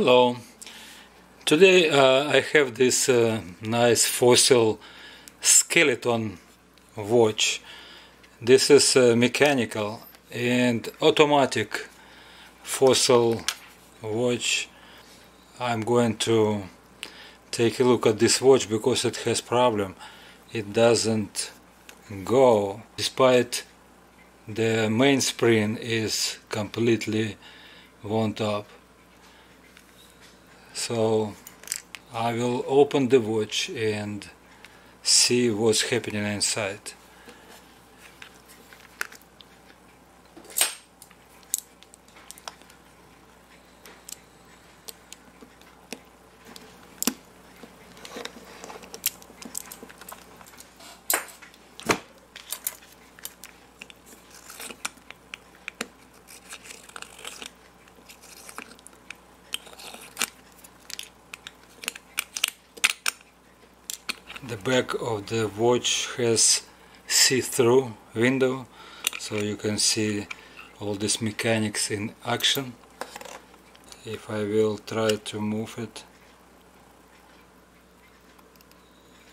Hello. Today I have this nice fossil skeleton watch. This is mechanical and automatic fossil watch. I'm going to take a look at this watch because it has problem. It doesn't go despite the mainspring is completely wound up. So I will open the watch and see what's happening inside. The back of the watch has see-through window, so you can see all these mechanics in action. If I will try to move it,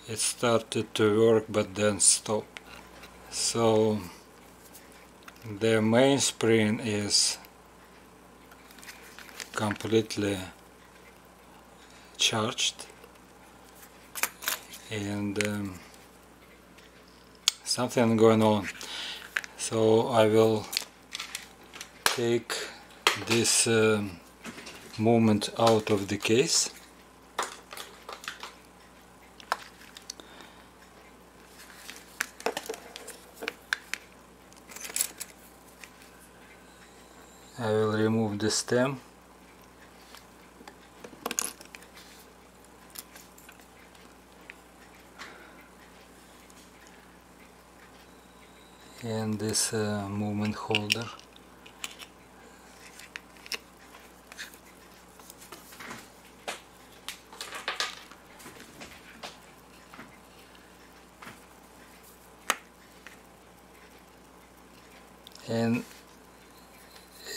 it started to work but then stopped. So the mainspring is completely charged. And something going on, so I will take this movement out of the case. I will remove the stem. And this movement holder. And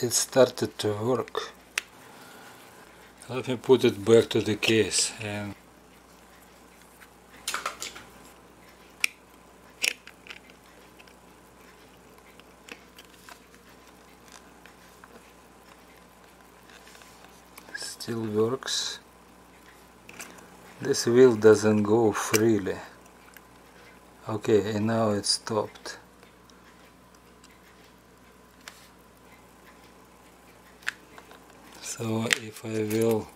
it started to work. Let me put it back to the case and still works. This wheel doesn't go freely. Okay, and now it stopped. So if I will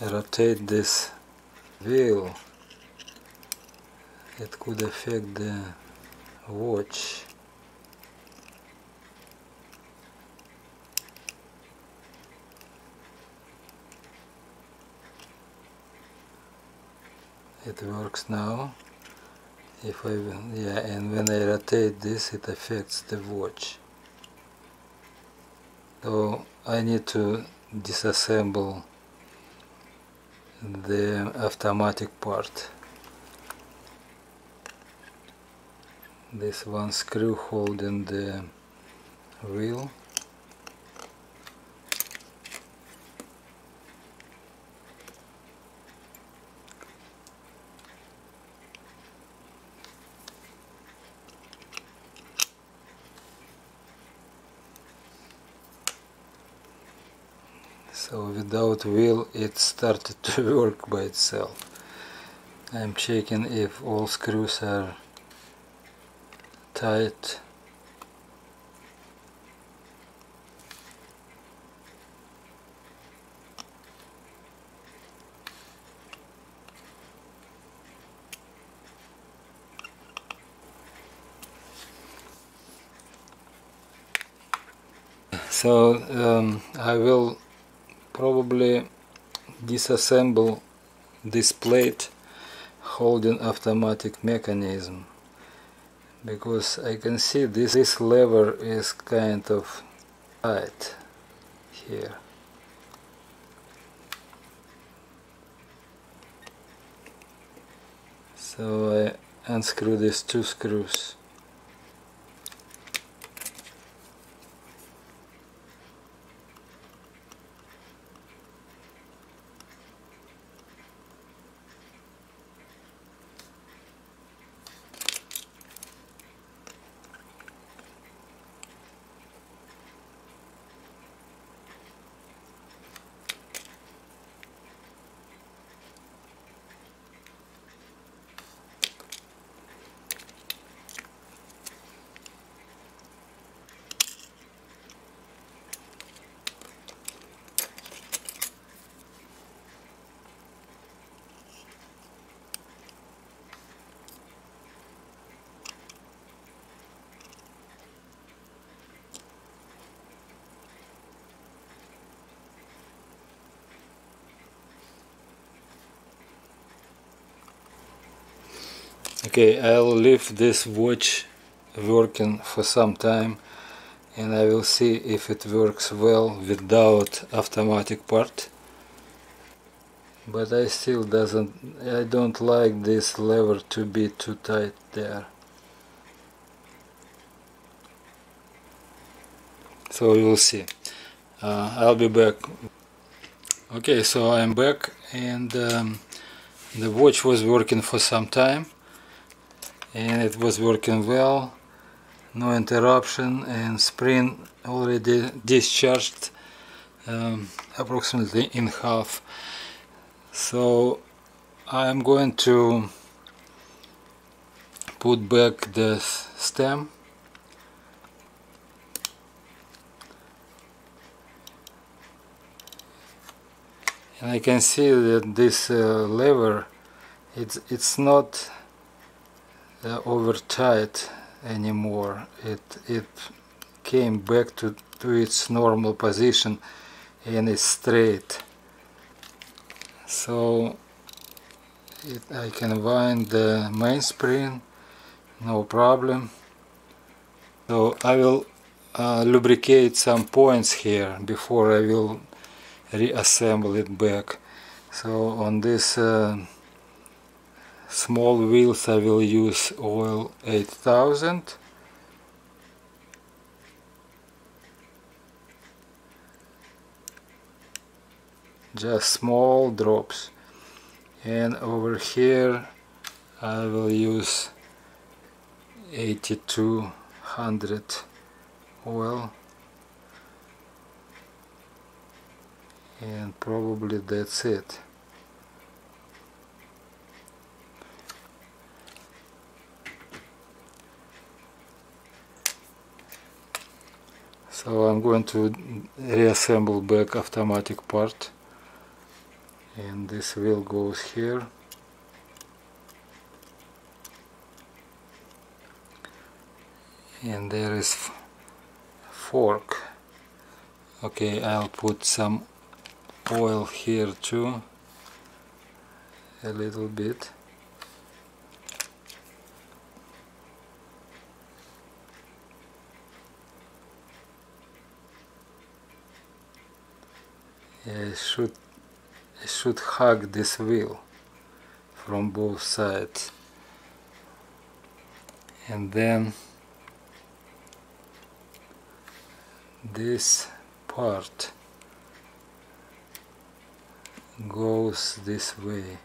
rotate this wheel, it could affect the watch. It works now. If I and when I rotate this, it affects the watch. So I need to disassemble the automatic part. This one screw holding the wheel. So without wheel it started to work by itself. I'm checking if all screws are tight. So I will probably disassemble this plate holding automatic mechanism, because I can see this lever is kind of tight here. So I unscrew these two screws. Okay, I'll leave this watch working for some time and I will see if it works well without automatic part. But I don't like this lever to be too tight there. So we will see. I'll be back. Okay, so I'm back, and the watch was working for some time and it was working well, no interruption, and spring already discharged approximately in half. So I'm going to put back the stem and I can see that this lever it's not over tight anymore. It came back to its normal position and is straight. So I can wind the mainspring, no problem. So I will lubricate some points here before I will reassemble it back. So on this small wheels I will use oil 8000. Just small drops, and over here I will use 8200 oil, and probably that's it. So I'm going to reassemble back automatic part. And this wheel goes here. And there is fork. Okay, I'll put some oil here too. A little bit. I should hug this wheel from both sides, and then this part goes this way.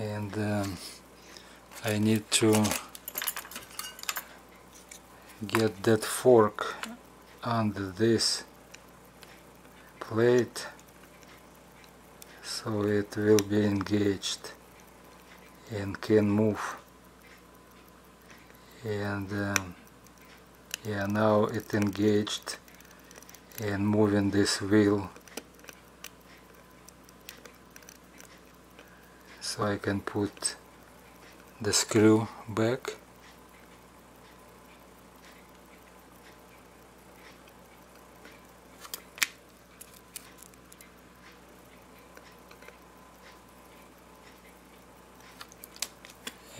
And I need to get that fork under this plate so it will be engaged and can move. And yeah, now it engaged and moving this wheel. So I can put the screw back.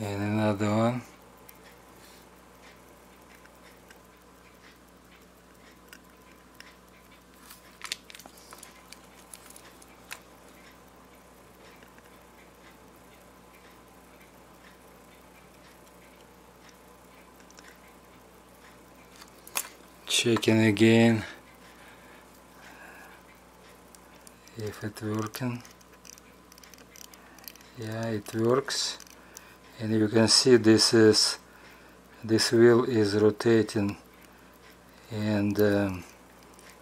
And another one. Checking again if it's working. Yeah, it works, and you can see this wheel is rotating and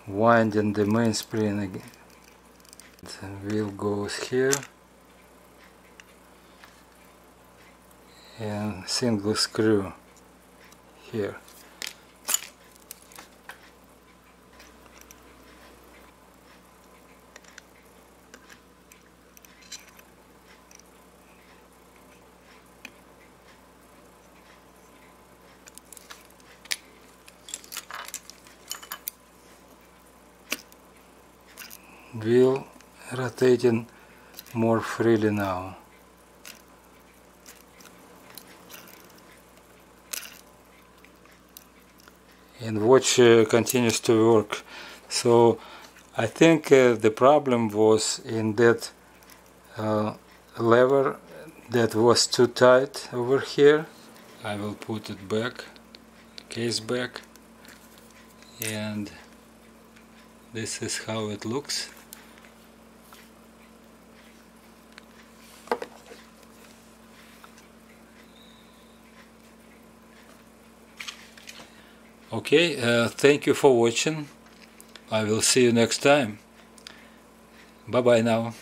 winding the mainspring again. The wheel goes here, and single screw here. wheel rotating more freely now. And watch continues to work. So I think the problem was in that lever that was too tight over here. I will put it back, case back, and this is how it looks. Okay, thank you for watching. I will see you next time. Bye-bye now.